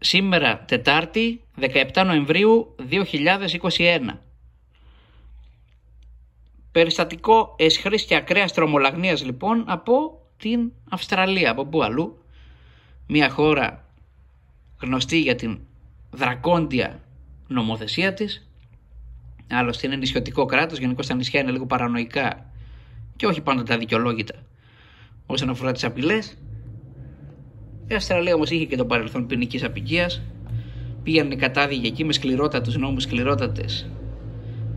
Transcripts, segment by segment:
Σήμερα Τετάρτη 17 Νοεμβρίου 2021. Περιστατικό αισχρής και ακραίας τρομολαγνίας λοιπόν από την Αυστραλία, από πού αλλού. Μια χώρα γνωστή για την δρακόντια νομοθεσία της. Άλλωστε είναι νησιωτικό κράτος, γενικώς τα νησιά είναι λίγο παρανοϊκά και όχι πάντοτε δικαιολόγητα όσον αφορά τις απειλές. Η Αυστραλία όμως είχε και το παρελθόν ποινικής απικίας. Πήγαν οι κατάδικοι εκεί με σκληρότατους νόμους, σκληρότατες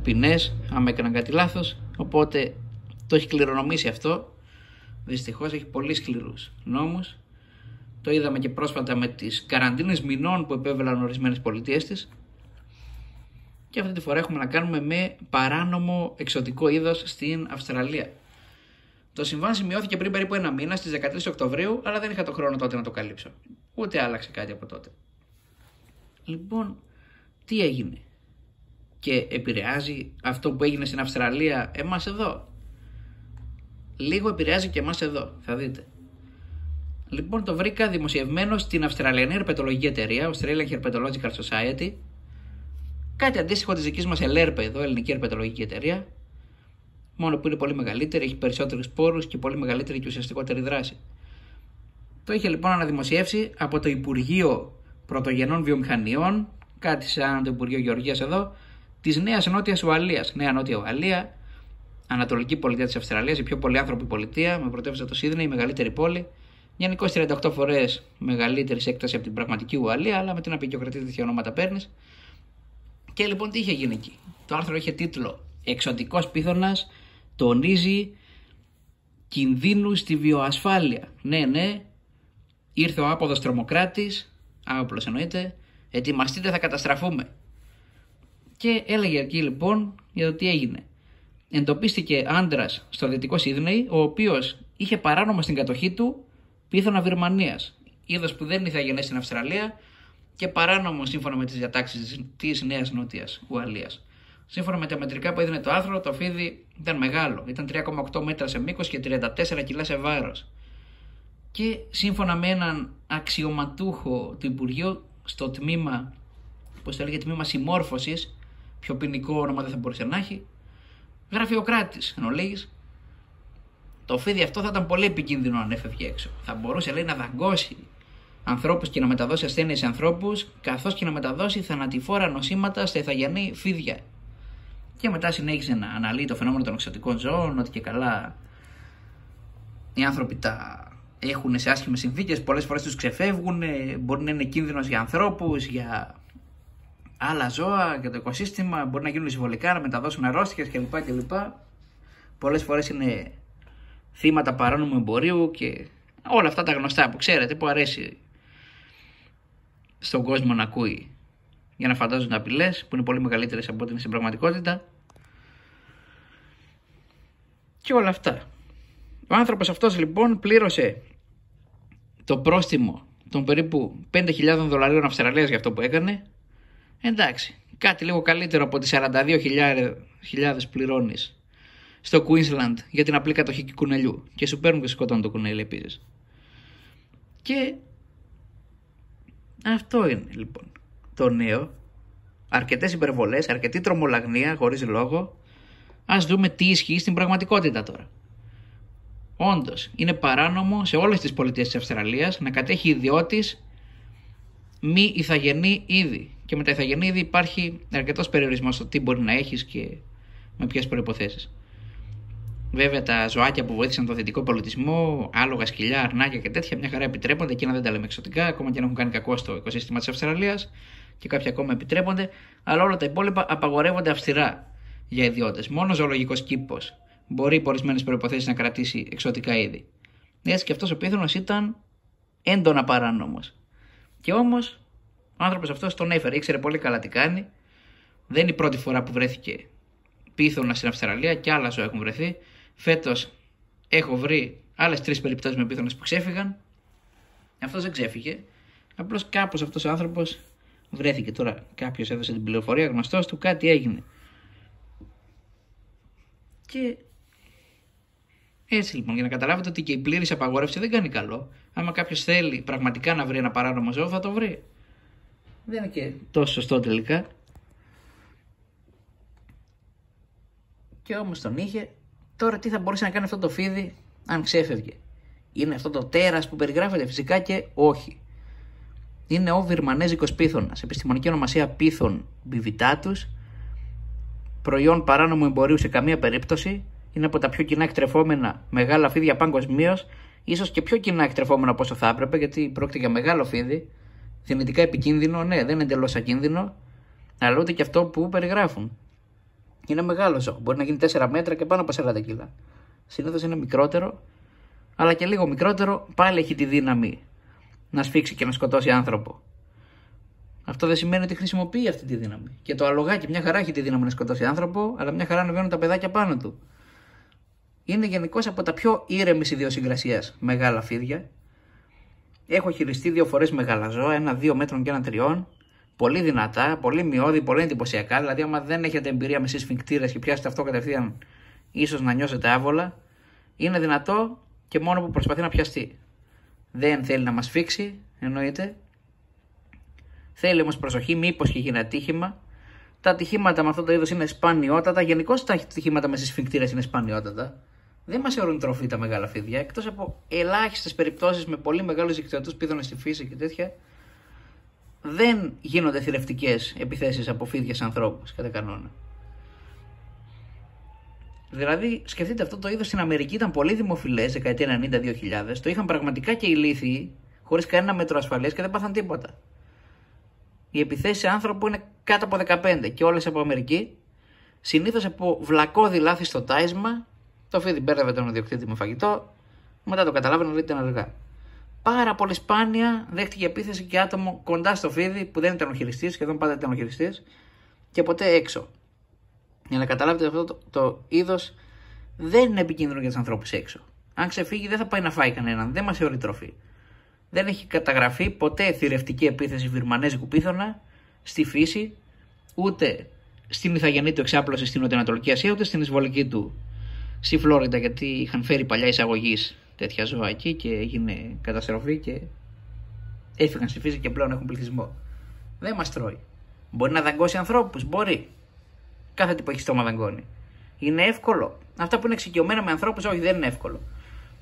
ποινές, άμα έκαναν κάτι λάθος. Οπότε το έχει κληρονομήσει αυτό. Δυστυχώς έχει πολύ σκληρούς νόμους. Το είδαμε και πρόσφατα με τις καραντίνες μηνών που επέβαλαν ορισμένες πολιτείες της. Και αυτή τη φορά έχουμε να κάνουμε με παράνομο εξωτικό είδος στην Αυστραλία. Το συμβάν σημειώθηκε πριν περίπου ένα μήνα, στις 13 Οκτωβρίου, αλλά δεν είχα το χρόνο τότε να το καλύψω. Ούτε άλλαξε κάτι από τότε. Λοιπόν, τι έγινε και επηρεάζει αυτό που έγινε στην Αυστραλία εμάς εδώ? Λίγο επηρεάζει και εμάς εδώ, θα δείτε. Λοιπόν, το βρήκα δημοσιευμένο στην Αυστραλιανή Herpetological Εταιρεία, Australian Herpetological Society, κάτι αντίστοιχο της δικής μας ΕΛΕΡΠΕ εδώ, Ελληνική Herpetological Εταιρεία, μόνο που είναι πολύ μεγαλύτερη, έχει περισσότερους πόρους και πολύ μεγαλύτερη και ουσιαστικότερη δράση. Το είχε λοιπόν αναδημοσιεύσει από το Υπουργείο Πρωτογενών Βιομηχανιών, κάτι σαν το Υπουργείο Γεωργίας εδώ, της Νέας Νότιας Ουαλίας. Νέα Νότια Ουαλία, ανατολική πολιτεία της Αυστραλίας, η πιο πολυάνθρωπη πολιτεία, με πρωτεύουσα το Σίδνεϊ, η μεγαλύτερη πόλη. Γενικώς 38 φορές μεγαλύτερη σε έκταση από την πραγματική Ουαλία, αλλά με την απεικιοκρατία τέτοια ονόματα παίρνει. Και λοιπόν τι είχε γίνει εκεί? Το άρθρο είχε τίτλο «Εξωτικός πίθωνας τονίζει κινδύνους στη βιοασφάλεια». Ναι, ήρθε ο άποδος τρομοκράτης, άοπλος εννοείται, ετοιμαστείτε θα καταστραφούμε. Και έλεγε εκεί λοιπόν για το τι έγινε. Εντοπίστηκε άντρας στο δυτικό Σίδνεϊ, ο οποίος είχε παράνομα στην κατοχή του πίθωνα Βυρμανίας, είδος που δεν ηθαγενές στην Αυστραλία και παράνομο σύμφωνα με τις διατάξεις της Νέας Νότιας Ουαλίας. Σύμφωνα με τα μετρικά που έδινε το άρθρο, το φίδι ήταν μεγάλο. Ήταν 3,8 μέτρα σε μήκος και 34 κιλά σε βάρος. Και σύμφωνα με έναν αξιωματούχο του Υπουργείου στο τμήμα, όπως το έλεγε, τμήμα συμμόρφωσης, πιο ποινικό όνομα δεν θα μπορούσε να έχει, γραφειοκράτης εν ολίγης, το φίδι αυτό θα ήταν πολύ επικίνδυνο αν έφευγε έξω. Θα μπορούσε, λέει, να δαγκώσει ανθρώπους και να μεταδώσει ασθένειες σε ανθρώπους, καθώς και να μεταδώσει θανατηφόρα νοσήματα στα ηθαγενή φίδια. Και μετά συνέχισε να αναλύει το φαινόμενο των εξωτικών ζώων, ότι και καλά οι άνθρωποι τα έχουν σε άσχημες συνθήκες, πολλές φορές τους ξεφεύγουν, μπορεί να είναι κίνδυνος για ανθρώπους, για άλλα ζώα, για το οικοσύστημα, μπορεί να γίνουν συμβολικά, να μεταδώσουν αρρώστιες κλπ. Πολλές φορές είναι θύματα παράνομου εμπορίου και όλα αυτά τα γνωστά που ξέρετε, που αρέσει στον κόσμο να ακούει, για να φαντάζονται απειλές που είναι πολύ μεγαλύτερες από ό,τι είναι στην πραγματικότητα και όλα αυτά. Ο άνθρωπος αυτός λοιπόν πλήρωσε το πρόστιμο των περίπου $5.000 Αυστραλίας για αυτό που έκανε. Εντάξει, κάτι λίγο καλύτερο από τις 42.000 πληρώνεις στο Queensland για την απλή κατοχή κουνελιού, και σου παίρνουν και σκοτώνουν το κουνέλι επίσης. Και αυτό είναι λοιπόν το νέο, αρκετές υπερβολές, αρκετή τρομολαγνία χωρίς λόγο. Ας δούμε τι ισχύει στην πραγματικότητα τώρα. Όντως, είναι παράνομο σε όλες τις πολιτείες της Αυστραλίας να κατέχει ιδιώτης μη ηθαγενή είδη. Και με τα ηθαγενή είδη υπάρχει αρκετός περιορισμός στο τι μπορεί να έχεις και με ποιες προϋποθέσεις. Βέβαια, τα ζωάκια που βοήθησαν τον δυτικό πολιτισμό, άλογα, σκυλιά, αρνάκια και τέτοια, μια χαρά επιτρέπονται. Εκείνα δεν τα λέμε εξωτικά, ακόμα και να έχουν κάνει κακό στο οικοσύστημα της Αυστραλίας, και κάποια ακόμα επιτρέπονται. Αλλά όλα τα υπόλοιπα απαγορεύονται αυστηρά για ιδιώτες. Μόνο ζωολογικός κήπος μπορεί υπό ορισμένες προϋποθέσεις να κρατήσει εξωτικά είδη. Έτσι και αυτός ο πίθωνος ήταν έντονα παράνομος. Και όμως ο άνθρωπος αυτός τον έφερε, ήξερε πολύ καλά τι κάνει. Δεν είναι η πρώτη φορά που βρέθηκε πίθωνα στην Αυστραλία, και άλλα ζώα έχουν βρεθεί. Φέτος έχω βρει άλλες 3 περιπτώσεις με πίθωνες που ξέφυγαν. Αυτός δεν ξέφυγε. Απλώς κάπως αυτός ο άνθρωπος βρέθηκε. Τώρα κάποιος έδωσε την πληροφορία, γνωστός του, κάτι έγινε. Και έτσι λοιπόν, για να καταλάβετε ότι και η πλήρης απαγόρευση δεν κάνει καλό. Άμα κάποιος θέλει πραγματικά να βρει ένα παράνομο ζώο, θα το βρει. Δεν είναι και τόσο σωστό τελικά. Και όμως τον είχε. Τώρα τι θα μπορούσε να κάνει αυτό το φίδι αν ξέφευγε? Είναι αυτό το τέρας που περιγράφεται? Φυσικά και όχι. Είναι ο βυρμανέζικος πίθωνας, επιστημονική ονομασία Python bivittatus, προϊόν παράνομου εμπορίου σε καμία περίπτωση. Είναι από τα πιο κοινά εκτρεφόμενα μεγάλα φίδια παγκοσμίως, ίσως και πιο κοινά εκτρεφόμενα από όσο θα έπρεπε, γιατί πρόκειται για μεγάλο φίδι, δυνητικά επικίνδυνο. Ναι, δεν είναι εντελώς ακίνδυνο, αλλά ούτε και αυτό που περιγράφουν. Είναι μεγάλο ζώο, μπορεί να γίνει 4 μέτρα και πάνω από 40 κιλά. Συνήθως είναι μικρότερο, αλλά και λίγο μικρότερο πάλι έχει τη δύναμη να σφίξει και να σκοτώσει άνθρωπο. Αυτό δεν σημαίνει ότι χρησιμοποιεί αυτή τη δύναμη. Και το αλογάκι μια χαρά έχει τη δύναμη να σκοτώσει άνθρωπο, αλλά μια χαρά ανεβαίνουν τα παιδάκια πάνω του. Είναι γενικώς από τα πιο ήρεμης ιδιοσυγκρασίας μεγάλα φίδια. Έχω χειριστεί 2 φορές μεγάλα ζώα, ένα 2 μέτρων και ένα 3. Πολύ δυνατά, πολύ μειώδη, πολύ εντυπωσιακά. Δηλαδή, άμα δεν έχετε εμπειρία με συσφυκτήρες και πιάσετε αυτό κατευθείαν, ίσως να νιώσετε άβολα. Είναι δυνατό και μόνο που προσπαθεί να πιαστεί. Δεν θέλει να μας σφίξει, εννοείται. Θέλει όμως προσοχή, μήπως και γίνει ατύχημα. Τα ατυχήματα με αυτό το είδος είναι σπανιότατα. Γενικώς τα ατυχήματα με συσφυκτήρες είναι σπανιότατα. Δεν μας θεωρούν τροφή τα μεγάλα φίδια, εκτός από ελάχιστες περιπτώσεις με πολύ μεγάλους ικτιωτούς πίδωνες στη φύση και τέτοια. Δεν γίνονται θηρευτικές επιθέσεις από φίδια σε ανθρώπους, κατά κανόνα. Δηλαδή, σκεφτείτε, αυτό το είδος στην Αμερική ήταν πολύ δημοφιλές, δεκαετία 90-2000. Το είχαν πραγματικά και οι λύθιοι, χωρίς κανένα μέτρο ασφαλείας και δεν πάθαν τίποτα. Οι επιθέσεις σε άνθρωπο είναι κάτω από 15 και όλες από Αμερική. Συνήθως από βλακώδη λάθη στο τάισμα. Το φίδι μπέρδευε τον ιδιοκτήτη με φαγητό, μετά το καταλάβαινε ότι ήταν αργά. Πάρα πολύ σπάνια δέχτηκε επίθεση και άτομο κοντά στο φίδι που δεν ήταν ο χειριστής, σχεδόν πάντα ήταν ο χειριστής, και ποτέ έξω. Για να καταλάβετε, αυτό το είδος δεν είναι επικίνδυνο για τους ανθρώπους έξω. Αν ξεφύγει, δεν θα πάει να φάει κανέναν, δεν μας θεωρεί τροφή. Δεν έχει καταγραφεί ποτέ θηρευτική επίθεση βυρμανέζικου πίθωνα στη φύση, ούτε στην ηθαγενή του εξάπλωση στην Νοτιοανατολική Ασία, ούτε στην εισβολική του στη Φλόριντα, γιατί είχαν φέρει παλιά εισαγωγής τέτοια ζώα εκεί και έγινε καταστροφή και έφυγαν στη φύση και πλέον έχουν πληθυσμό. Δεν μας τρώει. Μπορεί να δαγκώσει ανθρώπους, μπορεί. Κάθε τι που έχει στόμα δαγκώνει. Είναι εύκολο? Αυτά που είναι εξοικειωμένα με ανθρώπους, όχι, δεν είναι εύκολο.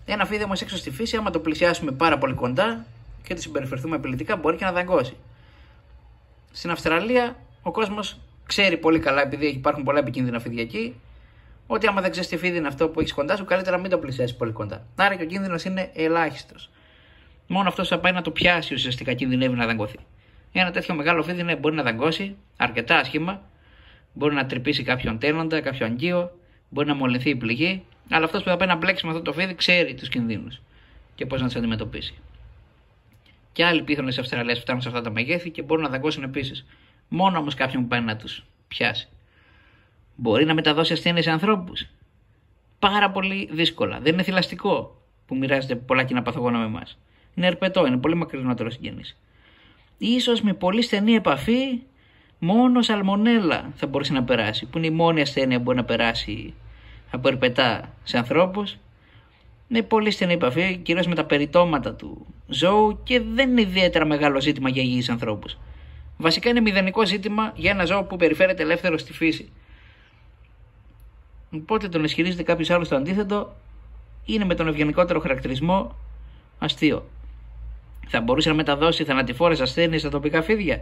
Ένα φίδι όμως έξω στη φύση, άμα το πλησιάσουμε πάρα πολύ κοντά και το συμπεριφερθούμε απειλητικά, μπορεί και να δαγκώσει. Στην Αυστραλία ο κόσμος ξέρει πολύ καλά, επειδή υπάρχουν πολλά επικίνδυνα φίδια εκεί, ότι άμα δεν ξέρει τι φίδι είναι αυτό που έχει κοντά σου, καλύτερα μην το πλησιάσει πολύ κοντά. Άρα και ο κίνδυνος είναι ελάχιστος. Μόνο αυτό θα πάει να το πιάσει ουσιαστικά, κινδυνεύει να δαγκωθεί. Ένα τέτοιο μεγάλο φίδι, ναι, μπορεί να δαγκώσει αρκετά άσχημα. Μπορεί να τρυπήσει κάποιον τένοντα, κάποιο αγκείο, μπορεί να μολυνθεί η πληγή. Αλλά αυτό που θα πάει να μπλέξει με αυτό το φίδι ξέρει τους κινδύνους και πώς να τους αντιμετωπίσει. Και άλλοι πίθωνες της Αυστραλίας φτάνουν σε αυτά τα μεγέθη και μπορούν να δαγκώσουν επίσης. Μόνο όμως κάποιον που πάει να τους πιάσει. Μπορεί να μεταδώσει ασθένειες σε ανθρώπους. Πάρα πολύ δύσκολα. Δεν είναι θηλαστικό που μοιράζεται πολλά κοινά παθογόνα με εμάς. Είναι ερπετό, είναι πολύ μακρινότερο συγγενής. Ίσως με πολύ στενή επαφή, μόνο σαλμονέλα θα μπορούσε να περάσει, που είναι η μόνη ασθένεια που μπορεί να περάσει από ερπετά σε ανθρώπους. Με πολύ στενή επαφή, κυρίως με τα περιτώματα του ζώου, και δεν είναι ιδιαίτερα μεγάλο ζήτημα για υγιείς ανθρώπους. Βασικά είναι μηδενικό ζήτημα για ένα ζώο που περιφέρεται ελεύθερο στη φύση. Οπότε τον ισχυρίζεται κάποιος άλλος το αντίθετο, είναι με τον ευγενικότερο χαρακτηρισμό αστείο. Θα μπορούσε να μεταδώσει θανατηφόρες ασθένειες στα τοπικά φίδια.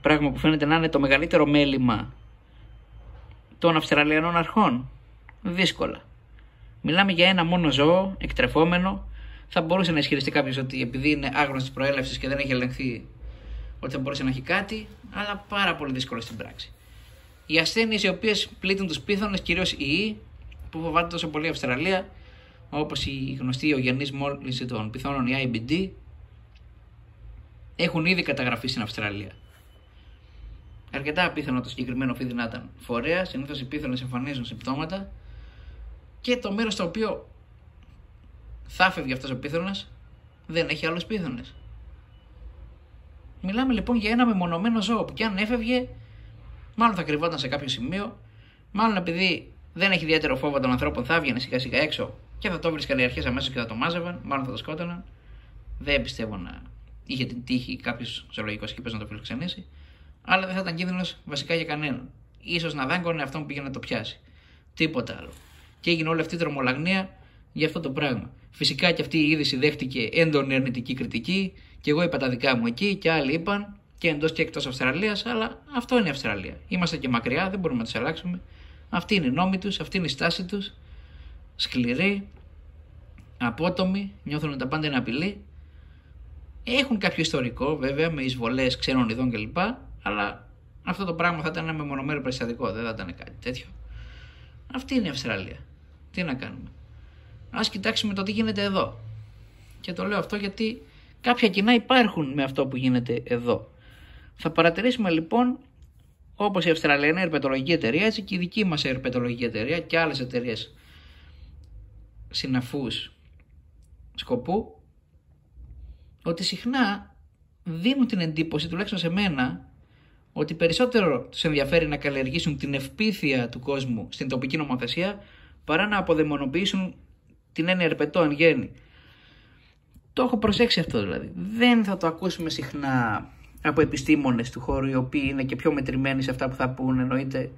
Πράγμα που φαίνεται να είναι το μεγαλύτερο μέλημα των Αυστραλιανών αρχών. Δύσκολα. Μιλάμε για ένα μόνο ζώο, εκτρεφόμενο. Θα μπορούσε να ισχυριστεί κάποιος ότι επειδή είναι άγνωστη προέλευση και δεν έχει ελεγχθεί, ότι θα μπορούσε να έχει κάτι, αλλά πάρα πολύ δύσκολο στην πράξη. Οι ασθένειες οι οποίες πλήττουν τους πίθωνες, κυρίως οι ιοί, που φοβάται τόσο πολύ η Αυστραλία, όπως η γνωστή ιογενής μόλυνση των πυθώνων, η IBD, έχουν ήδη καταγραφεί στην Αυστραλία. Αρκετά απίθανο το συγκεκριμένο φίδι να ήταν φορέας, συνήθως οι πίθωνες εμφανίζουν συμπτώματα και το μέρος στο οποίο θα φεύγει αυτός ο πίθωνας δεν έχει άλλους πίθωνες. Μιλάμε λοιπόν για ένα μεμονωμένο ζώο που κι αν έφευγε, μάλλον θα κρυβόταν σε κάποιο σημείο, μάλλον επειδή δεν έχει ιδιαίτερο φόβο των ανθρώπων θα έβγαινε σιγά σιγά έξω και θα το βρίσκαν οι αρχές αμέσως και θα το μάζευαν, μάλλον θα το σκότωναν. Δεν πιστεύω να είχε την τύχη κάποιο ζωολογικό σκήπο να το φιλοξενήσει, αλλά δεν θα ήταν κίνδυνο βασικά για κανέναν. Ίσως να δάγκωνε αυτόν που πήγε να το πιάσει. Τίποτα άλλο. Και έγινε όλη αυτή η τρομολαγνία για αυτό το πράγμα. Φυσικά και αυτή η είδηση δέχτηκε έντονη αρνητική κριτική, και εγώ είπα τα δικά μου εκεί, και άλλοι είπαν, και εντός και εκτός Αυστραλίας, αλλά αυτό είναι η Αυστραλία. Είμαστε και μακριά, δεν μπορούμε να τους αλλάξουμε. Αυτή είναι η νόμη τους, αυτή είναι η στάση τους. Σκληροί, απότομοι, νιώθουν τα πάντα είναι απειλή. Έχουν κάποιο ιστορικό βέβαια με εισβολές ξένων ειδών κλπ. Αλλά αυτό το πράγμα θα ήταν ένα μεμονωμένο περιστατικό, δεν θα ήταν κάτι τέτοιο. Αυτή είναι η Αυστραλία. Τι να κάνουμε. Ας κοιτάξουμε το τι γίνεται εδώ. Και το λέω αυτό γιατί κάποια κοινά υπάρχουν με αυτό που γίνεται εδώ. Θα παρατηρήσουμε λοιπόν, όπως η Αυστραλιανή Ερπετολογική Εταιρεία, έτσι και η δική μας Ερπετολογική Εταιρεία και άλλες εταιρείες συναφούς σκοπού, ότι συχνά δίνουν την εντύπωση, τουλάχιστον σε μένα, ότι περισσότερο τους ενδιαφέρει να καλλιεργήσουν την ευπίθεια του κόσμου στην τοπική νομοθεσία παρά να αποδαιμονοποιήσουν την έννοια ερπετό εν γέννη. Το έχω προσέξει αυτό δηλαδή. Δεν θα το ακούσουμε συχνά από επιστήμονες του χώρου, οι οποίοι είναι και πιο μετρημένοι σε αυτά που θα πούν, εννοείται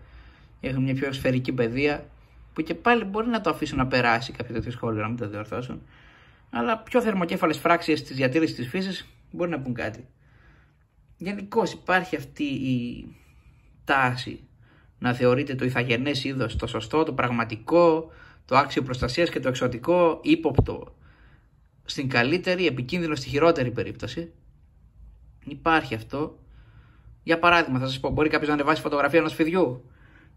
έχουν μια πιο σφαιρική παιδεία, που και πάλι μπορεί να το αφήσουν να περάσει κάποιο τέτοιο σχόλιο, να μην το διορθώσουν. Αλλά πιο θερμοκέφαλες φράξεις της διατήρησης της φύσης μπορεί να πούν κάτι. Γενικώς υπάρχει αυτή η τάση να θεωρείται το ηθαγενές είδος το σωστό, το πραγματικό, το άξιο προστασίας και το εξωτικό ύποπτο στην καλύτερη, επικίνδυνο στη χειρότερη περίπτωση. Υπάρχει αυτό. Για παράδειγμα, θα σας πω: μπορεί κάποιος να ανεβάσει φωτογραφία ενός φιδιού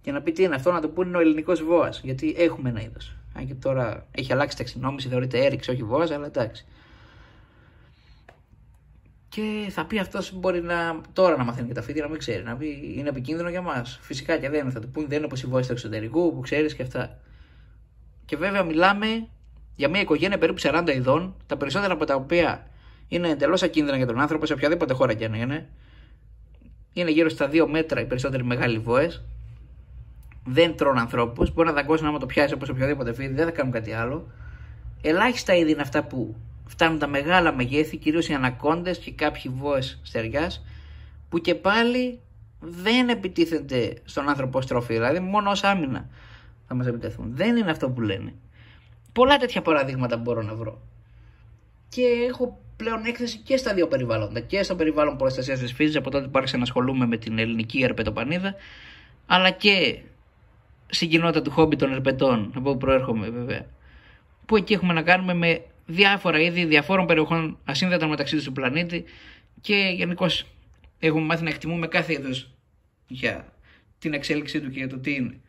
και να πει τι είναι αυτό, να το πούνε είναι ο ελληνικός βόας. Γιατί έχουμε ένα είδος. Αν και τώρα έχει αλλάξει ταξινόμηση, θεωρείται έριξη, όχι βόας, αλλά εντάξει. Και θα πει αυτός μπορεί να, τώρα να μαθαίνει και τα φίδια, να μην ξέρει, να πει είναι επικίνδυνο για μας. Φυσικά και δεν είναι, θα του πούνε δεν είναι όπως οι βόες του εξωτερικού που ξέρεις και αυτά. Και βέβαια μιλάμε για μια οικογένεια περίπου 40 ειδών, τα περισσότερα από τα οποία είναι εντελώς ακίνδυνα για τον άνθρωπο σε οποιαδήποτε χώρα και αν είναι. Είναι γύρω στα 2 μέτρα οι περισσότεροι μεγάλοι βόες. Δεν τρώνε ανθρώπους, μπορεί να δαγκώσουν άμα το πιάσει όπως οποιοδήποτε φίδι, δεν θα κάνουν κάτι άλλο. Ελάχιστα είδη είναι αυτά που φτάνουν τα μεγάλα μεγέθη, κυρίως οι ανακόντες και κάποιοι βόες στεριάς, που και πάλι δεν επιτίθενται στον άνθρωπο στροφή, δηλαδή μόνο ως άμυνα θα μας επιτεθούν. Δεν είναι αυτό που λένε. Πολλά τέτοια παραδείγματα μπορώ να βρω. Και έχω πλέον έκθεση και στα δύο περιβάλλοντα. Και στο περιβάλλον προστασίας της φύσης, από τότε που άρχισα να ασχολούμαι με την ελληνική ερπετοπανίδα, αλλά και στην κοινότητα του χόμπι των ερπετών, από όπου προέρχομαι βέβαια. Που εκεί έχουμε να κάνουμε με διάφορα είδη διαφόρων περιοχών ασύνδετα μεταξύ τους του πλανήτη και γενικώς έχουμε μάθει να εκτιμούμε κάθε είδος για την εξέλιξή του και για το τι είναι.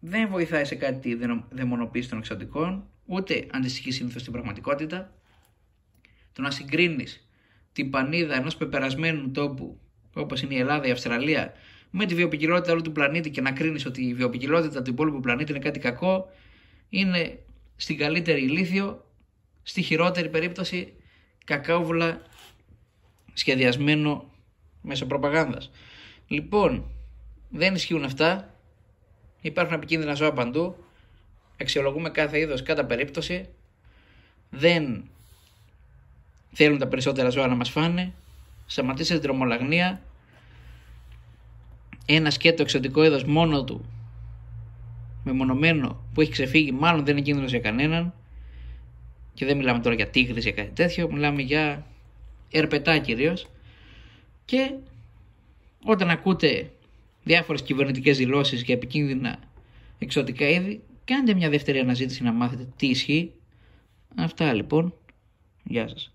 Δεν βοηθάει σε κάτι η δαιμονοποίηση των εξωτικών, ούτε αντιστοιχεί συνήθως στην πραγματικότητα. Το να συγκρίνεις την πανίδα ενός πεπερασμένου τόπου όπως είναι η Ελλάδα, η Αυστραλία, με τη βιοποικιλότητα όλου του πλανήτη και να κρίνεις ότι η βιοποικιλότητα του υπόλοιπου πλανήτη είναι κάτι κακό, είναι στην καλύτερη ηλίθιο, στη χειρότερη περίπτωση κακάβουλα σχεδιασμένο μέσω προπαγάνδας. Λοιπόν, δεν ισχύουν αυτά. Υπάρχουν επικίνδυνα ζώα παντού. Αξιολογούμε κάθε είδος κατά περίπτωση. Δεν θέλουν τα περισσότερα ζώα να μας φάνε. Σταματήστε την τρομολαγνία. Ένα σκέτο εξωτικό είδος μόνο του, μεμονωμένο, που έχει ξεφύγει, μάλλον δεν είναι κίνδυνος για κανέναν. Και δεν μιλάμε τώρα για τίγρης για κάτι τέτοιο, μιλάμε για ερπετά κυρίως. Και όταν ακούτε διάφορες κυβερνητικές δηλώσεις για επικίνδυνα εξωτικά είδη, κάντε μια δεύτερη αναζήτηση να μάθετε τι ισχύει. Αυτά λοιπόν. Γεια σας.